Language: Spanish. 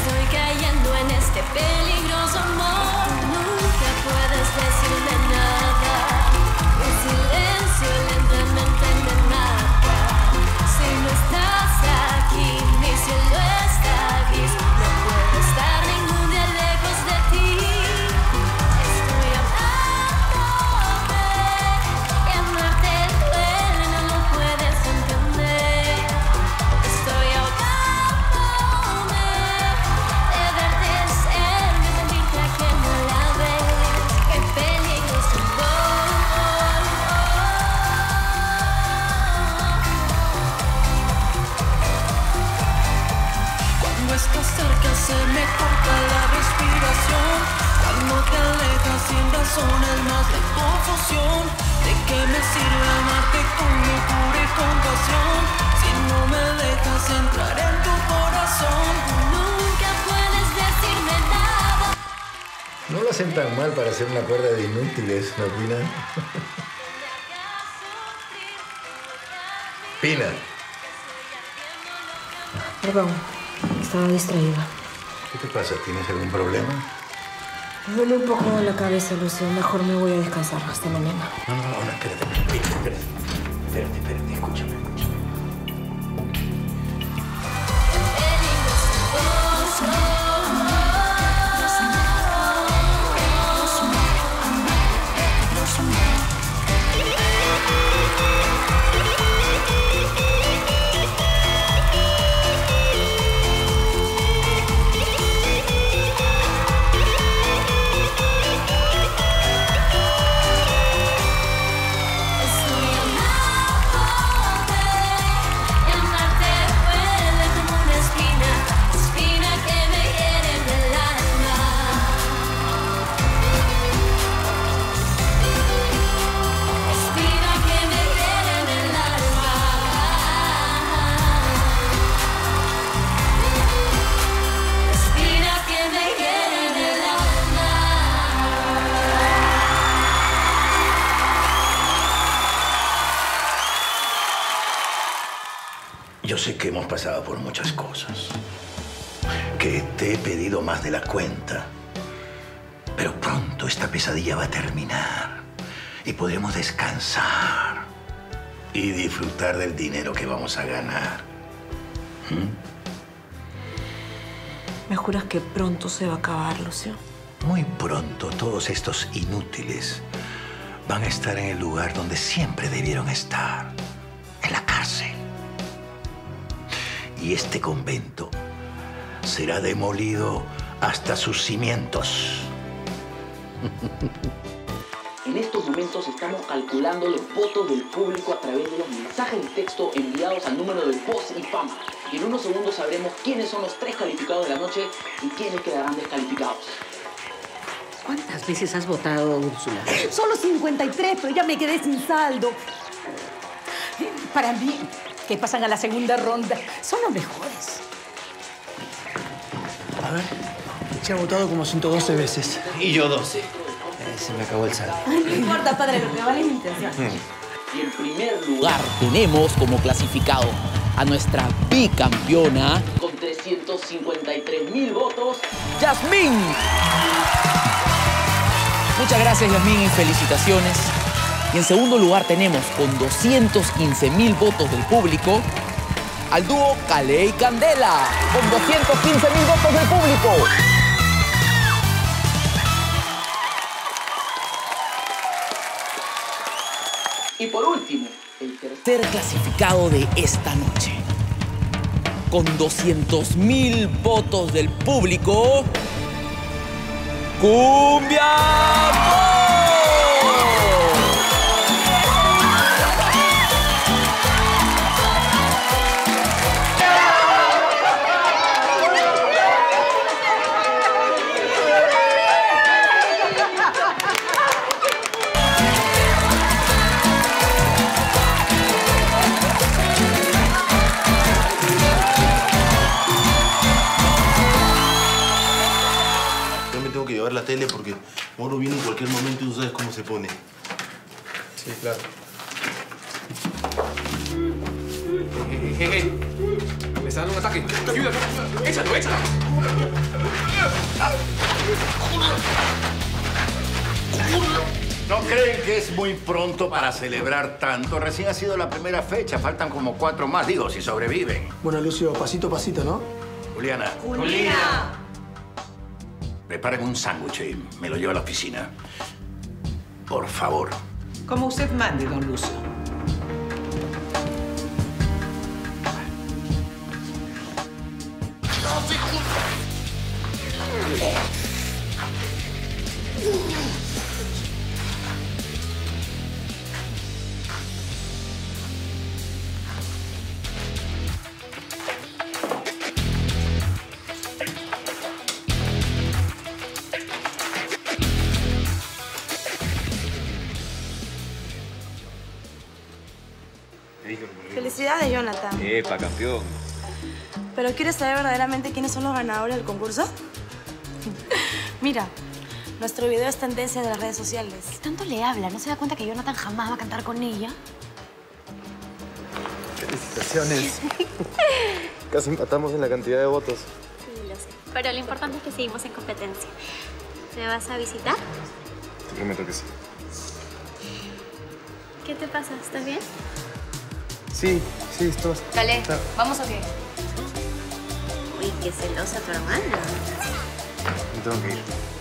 Estoy cayendo en este peligroso amor. Nunca puedes decirme nada. El silencio lentamente me mata. Si no estás aquí, mi cielo está gris. No puedo estar ningún día lejos de ti. Estoy amándote y amarte duele, no lo puedes entender. Estoy ahogándome de verte ser, de sentirte que no la ves. Qué peligro es tu voz. Cuando estás cerca se me corta la respiración. Cuando te alejas sin razón es más la confusión. ¿De qué me sirve amarte con locura y con pasión? Si no me dejas entrar en tu corazón. Nunca puedes decirme nada. No lo hacen tan mal para hacer una cuerda de inútiles, ¿no, Pina? Pina. Perdón, estaba distraída. ¿Qué te pasa? ¿Tienes algún problema? Me duele un poco de la cabeza, Lucio. Mejor me voy a descansar hasta mañana. No, espérate, espérate, escúchame. Yo sé que hemos pasado por muchas cosas, que te he pedido más de la cuenta, pero pronto esta pesadilla va a terminar y podremos descansar y disfrutar del dinero que vamos a ganar. ¿Me juras que pronto se va a acabar, Lucio? Muy pronto todos estos inútiles van a estar en el lugar donde siempre debieron estar, en la cárcel. Y este convento será demolido hasta sus cimientos. En estos momentos estamos calculando los votos del público a través de los mensajes de texto enviados al número de Voz y Fama. Y en unos segundos sabremos quiénes son los 3 calificados de la noche y quiénes quedarán descalificados. ¿Cuántas veces has votado, Úrsula? Solo 53, pero ya me quedé sin saldo. Para mí... que pasan a la segunda ronda. Son los mejores. A ver, se ha votado como 112 veces. Y yo 12. Se me acabó el saldo. No importa, padre, lo que vale es mi intención. Y en primer lugar tenemos como clasificado a nuestra bicampeona con 353.000 votos, Yasmín. Muchas gracias, Yasmín, y felicitaciones. Y en segundo lugar tenemos, con 215.000 votos del público, al dúo Kale y Candela, con 215.000 votos del público. Y por último, el tercer clasificado de esta noche, con 200.000 votos del público, ¡Cumbia! La tele porque Moro viene en cualquier momento y tú sabes cómo se pone. Sí, claro. Hey. Me está dando un ataque. Ayuda, échalo. ¿No creen que es muy pronto para celebrar tanto? Recién ha sido la primera fecha, faltan como 4 más, digo, si sobreviven. Bueno, Lucio, pasito a pasito, ¿no? Juliana. ¡Juliana! Preparen un sándwich y me lo llevo a la oficina. Por favor. Como usted mande, don Lucio. Felicidades, Jonathan. ¡Epa, campeón! ¿Pero quieres saber verdaderamente quiénes son los ganadores del concurso? Mira, nuestro video es tendencia de las redes sociales. ¿Qué tanto le habla? ¿No se da cuenta que Jonathan jamás va a cantar con ella? ¡Felicitaciones! Casi empatamos en la cantidad de votos. Sí, lo sé. Pero lo importante es que seguimos en competencia. ¿Me vas a visitar? Te prometo que sí. ¿Qué te pasa? ¿Estás bien? Sí, sí, esto. Kale, ¿vamos o qué? Uy, qué celosa tu hermana. Me tengo que ir.